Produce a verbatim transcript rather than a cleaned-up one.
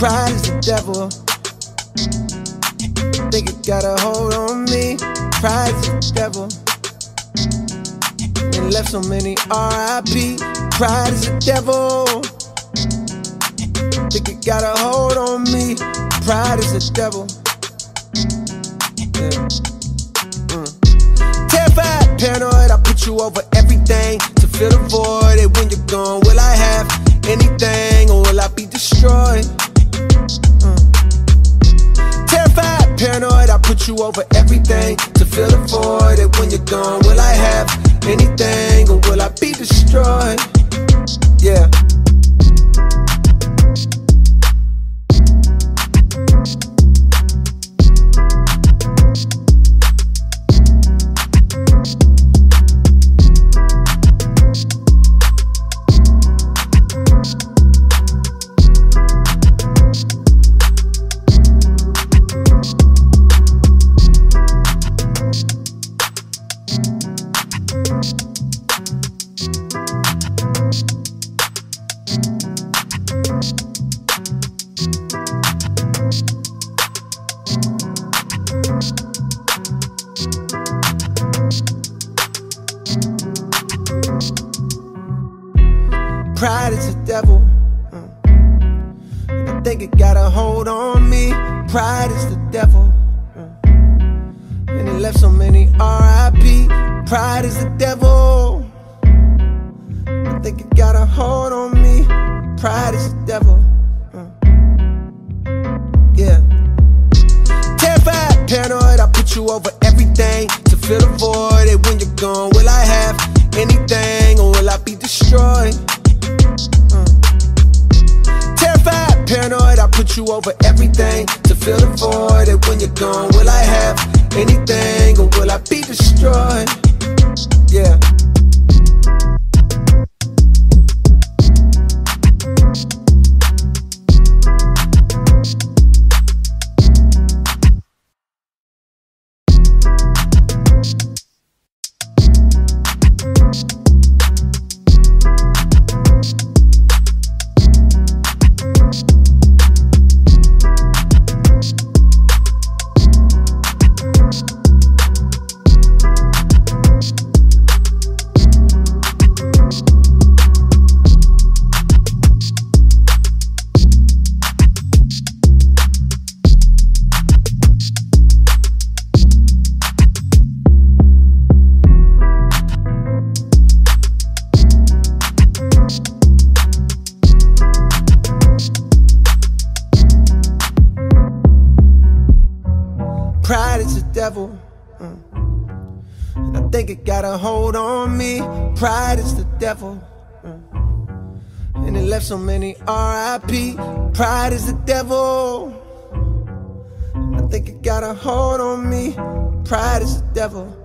Pride is the devil. Think it got a hold on me. Pride is the devil. And left so many R I P Pride is the devil. Think it got a hold on me. Pride is the devil. Yeah. Mm. Terrified, paranoid, I put you over everything to fill the void. And when you're gone, will I have anything or will I be destroyed? Mm. Terrified, paranoid, I put you over everything to fill the void. And when you're gone, will I have anything or will I be destroyed? Yeah. Pride is the devil. I think it got a hold on me. Pride is the devil. And it left so many R I P Pride is the devil. I think it got a hold on me. Pride is the devil. Yeah. Terrified, paranoid, I put you over everything to fill the void. And when you're gone, will I have anything or will I be destroyed? Paranoid, I put you over everything to fill the void. And when you're gone, will I have anything or will I be destroyed? Yeah. Pride is the devil. Mm. And I think it got a hold on me. Pride is the devil. Mm. And it left so many R I P Pride is the devil. I think it got a hold on me. Pride is the devil.